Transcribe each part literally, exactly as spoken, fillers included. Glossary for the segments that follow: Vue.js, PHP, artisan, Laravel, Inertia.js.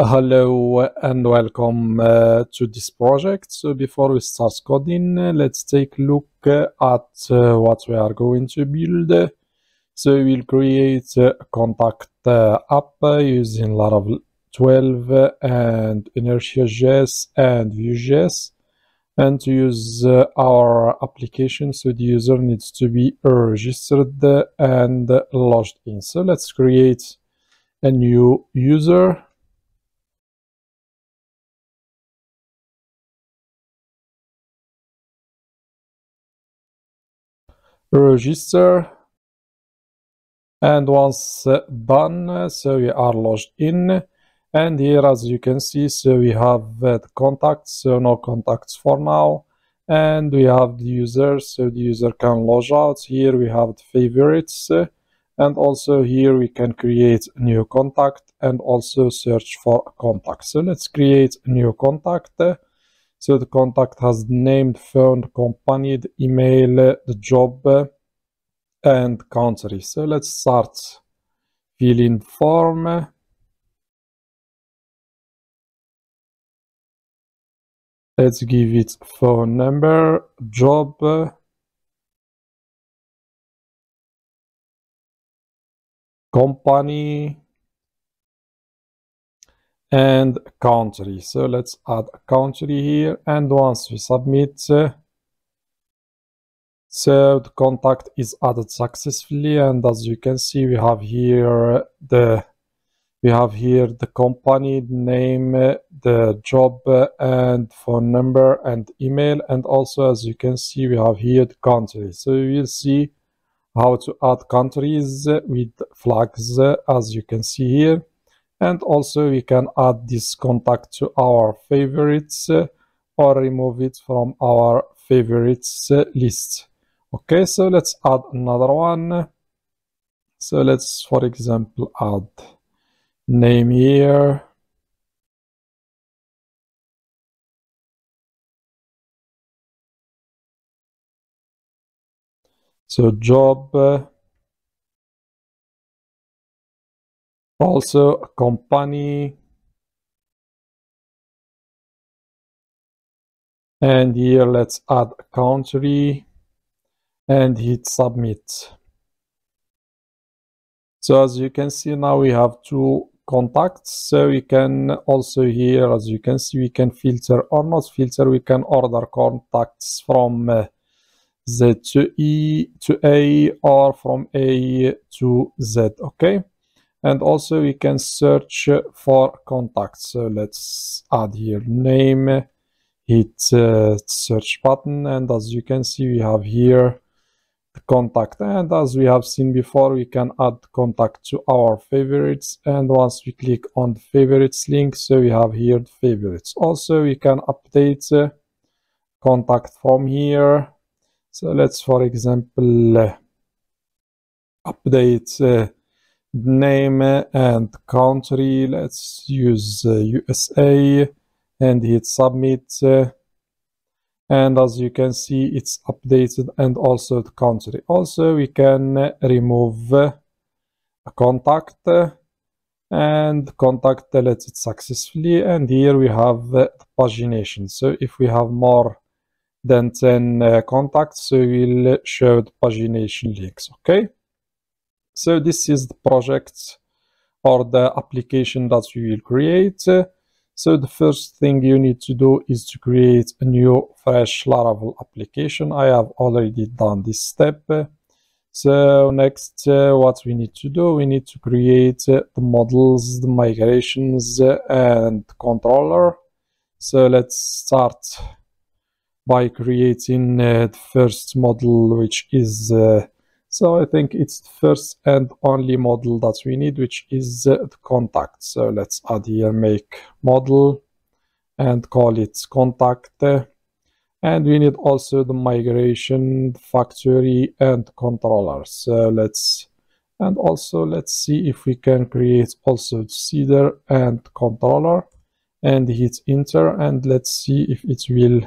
Hello and welcome uh, to this project. So before we start coding, uh, let's take a look uh, at uh, what we are going to build. So we'll create a contact uh, app using Laravel twelve and Inertia.js and Vue.js. And to use uh, our application, so the user needs to be registered and logged in. So let's create a new user. Register, and once done, so we are logged in, and here, as you can see, so we have the contacts, so no contacts for now, and we have the user, so the user can log out. Here we have the favorites, and also here we can create a new contact and also search for a contact. So let's create a new contact. So the contact has named, phone, company, the email, the job, and country. So let's start filling form. Let's give it phone number, job, company, and country. So let's add a country here, and once we submit, uh, so the contact is added successfully. And as you can see, we have here the we have here the company name, uh, the job, uh, and phone number and email, and also, as you can see, we have here the country. So we will see how to add countries with flags, uh, as you can see here. And also we can add this contact to our favorites uh, or remove it from our favorites uh, list. Okay, so let's add another one. So let's, for example, add name here. So job. Uh, Also, a company, and here let's add a country and hit submit. So as you can see, now we have two contacts. So we can also here, as you can see, we can filter or not filter. We can order contacts from uh, Z to E to A or from A to Z. Okay. And also we can search for contacts. So let's add here name, hit uh, search button, and as you can see, we have here the contact. And as we have seen before, we can add contact to our favorites. And once we click on the favorites link, so we have here the favorites. Also, we can update uh, contact from here. So let's, for example, uh, update uh, name and country. Let's use uh, U S A and hit submit, uh, and as you can see, it's updated, and also the country. Also we can remove uh, a contact, uh, and contact deleted successfully. And here we have uh, pagination. So if we have more than ten uh, contacts, so we'll show the pagination links. Okay, so this is the project or the application that we will create. So the first thing you need to do is to create a new fresh Laravel application. I have already done this step. So next, uh, what we need to do, we need to create uh, the models, the migrations, uh, and controller. So let's start by creating uh, the first model, which is uh, so I think it's the first and only model that we need, which is uh, the contact. So let's add here make model and call it contact. And we need also the migration, factory, and controller. So let's, and also let's see if we can create also seeder and controller, and hit enter, and let's see if it will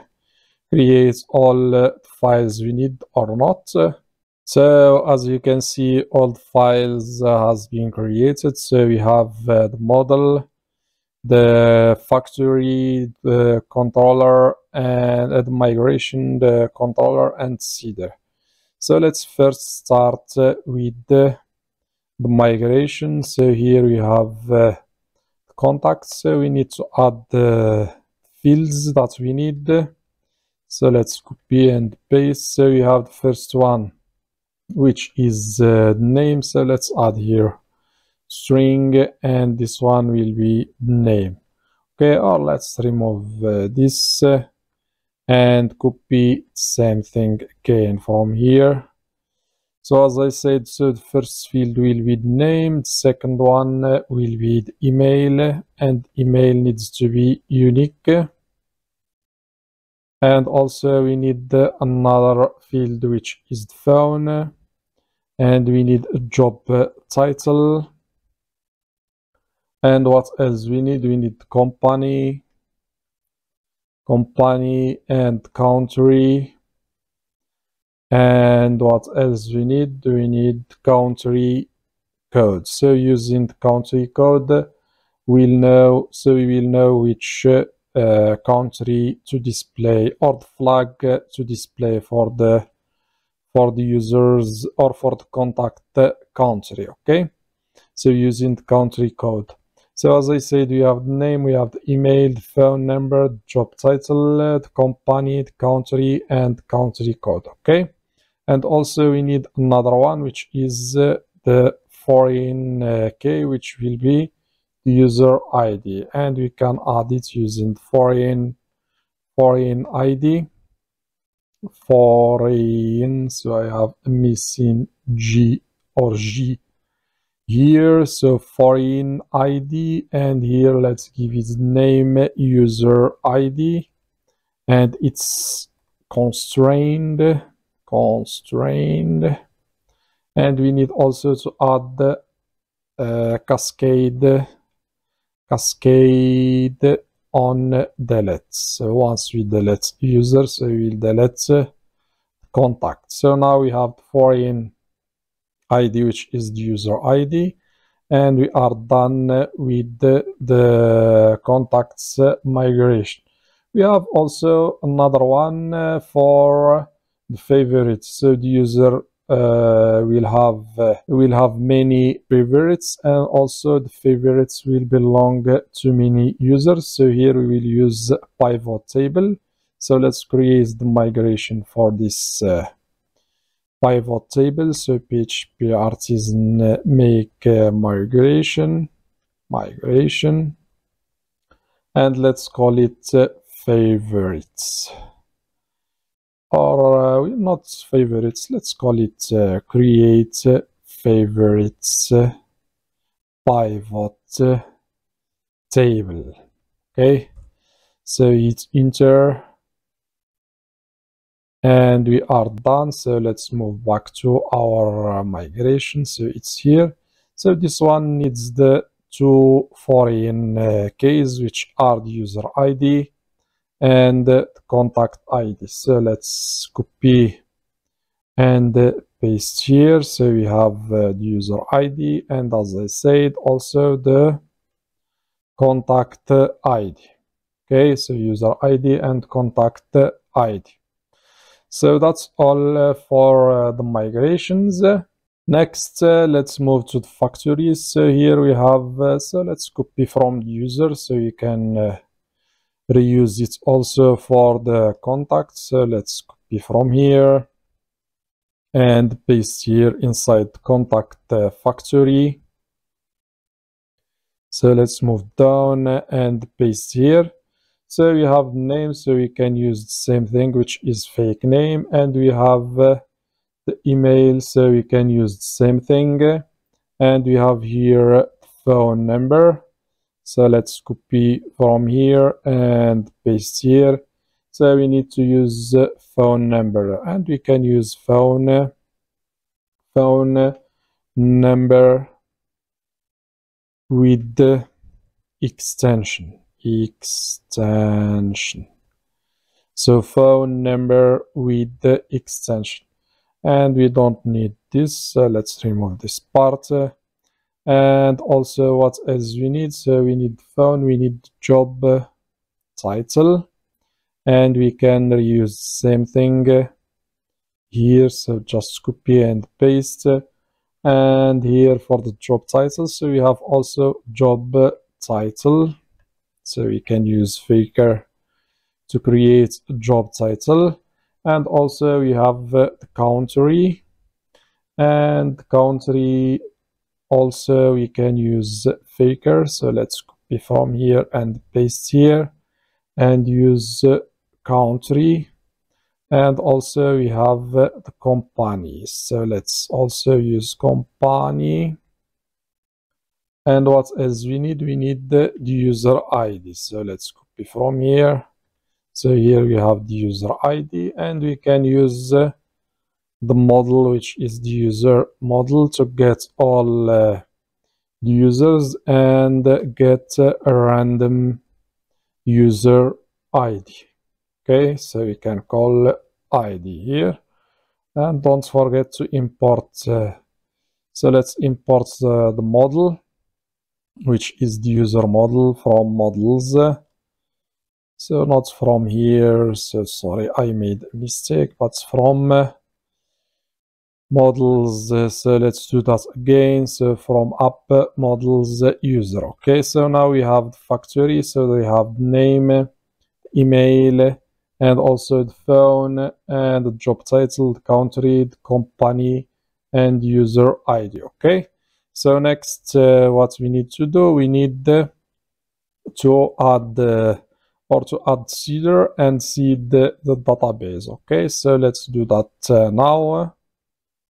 create all uh, files we need or not. So as you can see, all the files uh, has been created. So we have uh, the model, the factory, the controller, and uh, the migration, the controller, and seeder. So let's first start uh, with uh, the migration. So here we have uh, contacts. So we need to add the fields that we need. So let's copy and paste. So we have the first one, which is uh, name. So let's add here string, and this one will be name. Okay, or let's remove uh, this uh, and copy same thing again from here. So as I said, so the first field will be name, second one uh, will be the email, and email needs to be unique. And also we need uh, another field, which is the phone, and we need a job uh, title. And what else we need? We need company, company and country. And what else we need? We need country code. So using the country code, we'll know. So we will know which uh, country to display, or the flag to display for the for the users or for the contact country. Okay. So using the country code. So as I said, we have the name, we have the email, the phone number, the job title, the company, the country, and country code. Okay, and also we need another one, which is uh, the foreign uh, key, which will be the user I D, and we can add it using foreign foreign I D foreign. So I have a missing G or G here, so foreign I D, and here let's give it name user I D, and it's constrained constrained and we need also to add the uh, cascade cascade on delete. So once we delete user, so we will delete uh, contact. So now we have foreign I D, which is the user I D, and we are done with the, the contacts migration. We have also another one for the favorites. So the user uh, will have uh, will have many favorites, and also the favorites will belong to many users. So here we will use pivot table. So let's create the migration for this uh, pivot table. So P H P artisan make uh, migration migration and let's call it uh, favorites, or uh, not favorites, let's call it uh, create favorites pivot table. Okay, so it's enter, and we are done. So let's move back to our uh, migration. So it's here. So this one needs the two foreign uh, keys, which are the user I D and uh, the contact I D. So let's copy and uh, paste here. So we have uh, the user I D, and as I said, also the contact uh, I D. Okay, so user I D and contact uh, I D. So that's all uh, for uh, the migrations. Next, uh, let's move to the factories. So here we have, uh, so let's copy from the user, so you can uh, reuse it also for the contacts. So let's copy from here and paste here inside the contact uh, factory. So let's move down and paste here. So we have name, so we can use the same thing, which is fake name, and we have uh, the email, so we can use the same thing, and we have here phone number. So let's copy from here and paste here. So we need to use uh, phone number, and we can use phone uh, phone uh, number with the extension. extension so phone number with the extension, and we don't need this, so let's remove this part. And also what else we need? So we need phone, we need job uh, title, and we can reuse same thing uh, here. So just copy and paste, uh, and here for the job title. So we have also job uh, title. So we can use faker to create a job title. And also we have uh, the country, and the country also we can use faker. So let's copy from here and paste here and use uh, country. And also we have uh, the company. So let's also use company. And what else we need? We need the user I D. So let's copy from here. So here we have the user I D, and we can use uh, the model, which is the user model, to get all uh, the users and uh, get uh, a random user I D. Okay, so we can call I D here, and don't forget to import. Uh, so let's import uh, the model, which is the user model from models. Uh, so not from here. So sorry, I made a mistake, but from uh, models. Uh, so let's do that again. So from app uh, models uh, user. Okay, so now we have the factory. So we have name, email, and also the phone, and the job title, the country, the company, and user I D. Okay, so next uh, what we need to do, we need uh, to add uh, or to add seeder and seed the, the database. Okay, so let's do that uh, now.